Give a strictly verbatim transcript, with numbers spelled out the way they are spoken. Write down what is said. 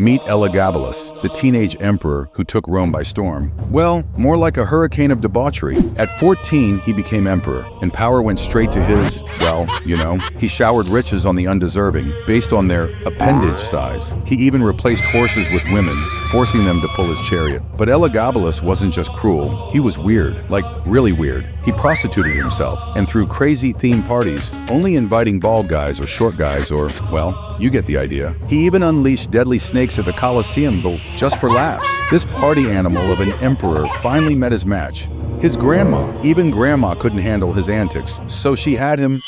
Meet Elagabalus, the teenage emperor who took Rome by storm. Well, more like a hurricane of debauchery. At fourteen, he became emperor, and power went straight to his, well, you know. He showered riches on the undeserving, based on their appendage size. He even replaced horses with women, forcing them to pull his chariot. But Elagabalus wasn't just cruel, he was weird, like really weird. He prostituted himself, and threw crazy theme parties, only inviting bald guys or short guys or, well, you get the idea. He even unleashed deadly snakes at the Colosseum, but just for laughs. This party animal of an emperor finally met his match. His grandma. Even grandma couldn't handle his antics, so she had him